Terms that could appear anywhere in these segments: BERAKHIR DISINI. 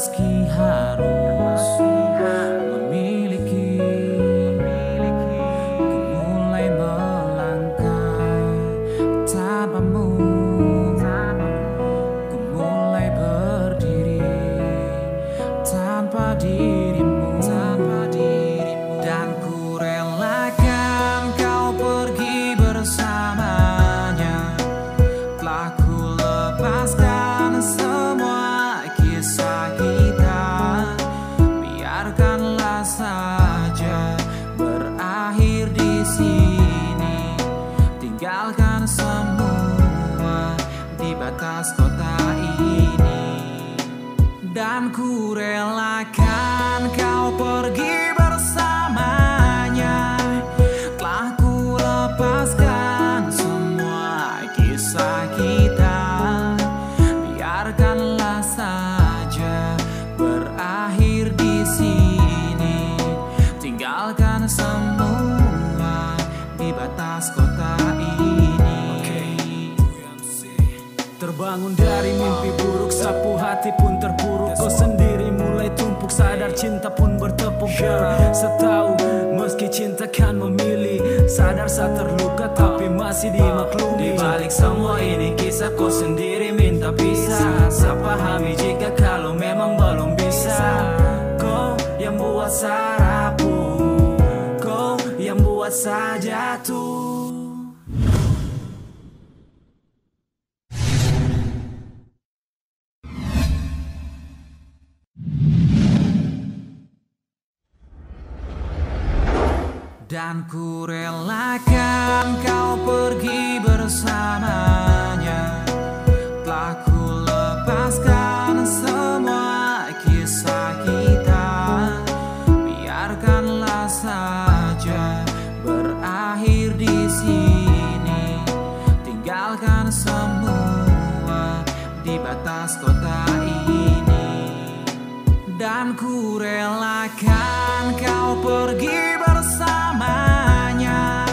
meski harus memiliki. Ku mulai melangkah tanpamu, ku mulai berdiri tanpa dirimu. Dan ku relakan kau pergi bersamanya. Telah ku lepaskan semua kisah kita. Biarkanlah saja berakhir di sini. Tinggalkan semua di batas kota ini. Dan ku relakan kau pergi bersamanya. Telah ku lepaskan semua kisah kita. Biarkanlah saja berakhir di sini. Tinggalkan semua di batas kota ini. Terbangun dari mimpi buruk, sapu hati pun terpuruk. Kau sendiri mulai tumpuk, sadar cinta pun bertepuk darah. Setahu meski cinta kan memilih, sadar saat terluka tapi masih dimaklumi. Di balik semua ini kisah, kau sendiri minta pisah. Saya pahami jika kalau memang belum bisa. Kau yang buat saya rapuh, kau yang buat saya jatuh. Dan ku relakan kau pergi bersamanya. Telah ku lepaskan semua kisah kita. Biarkanlah saja berakhir di sini. Tinggalkan semua di batas kota ini. Dan ku relakan kau pergi bersamanya.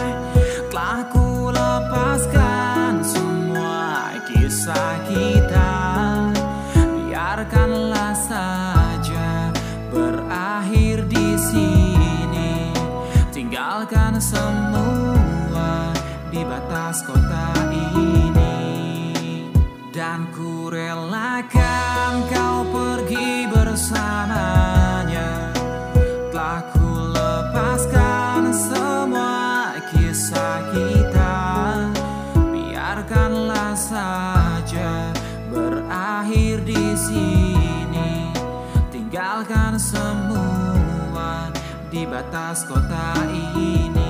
Telah ku lepaskan semua kisah kita. Biarkanlah saja berakhir di sini. Tinggalkan semua di batas kota ini. Dan ku relakan kau pergi bersamanya. Telah ku lepaskan semua kisah kita. Biarkanlah saja berakhir di sini. Tinggalkan semua di batas kota ini.